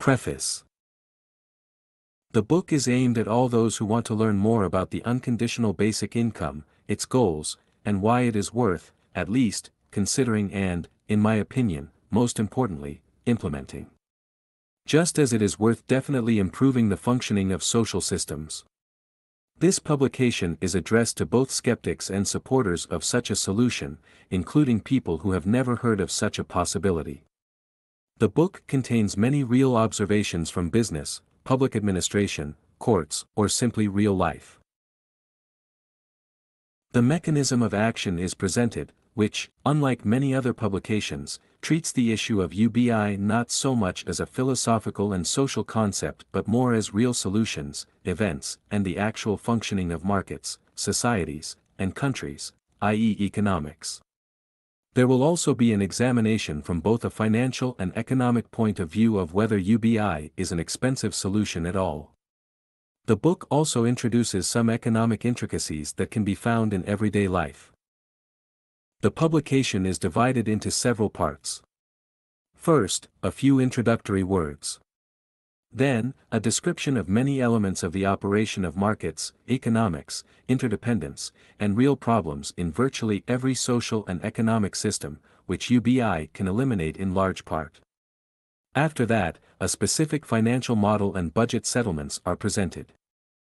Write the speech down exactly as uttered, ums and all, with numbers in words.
Preface. The book is aimed at all those who want to learn more about the unconditional basic income, its goals, and why it is worth, at least, considering and, in my opinion, most importantly, implementing. Just as it is worth definitely improving the functioning of social systems. This publication is addressed to both skeptics and supporters of such a solution, including people who have never heard of such a possibility. The book contains many real observations from business, public administration, courts, or simply real life. The mechanism of action is presented, which, unlike many other publications, treats the issue of U B I not so much as a philosophical and social concept but more as real solutions, events, and the actual functioning of markets, societies, and countries, that is economics. There will also be an examination from both a financial and economic point of view of whether U B I is an expensive solution at all. The book also introduces some economic intricacies that can be found in everyday life. The publication is divided into several parts. First, a few introductory words. Then, a description of many elements of the operation of markets, economics, interdependence, and real problems in virtually every social and economic system, which U B I can eliminate in large part. After that, a specific financial model and budget settlements are presented.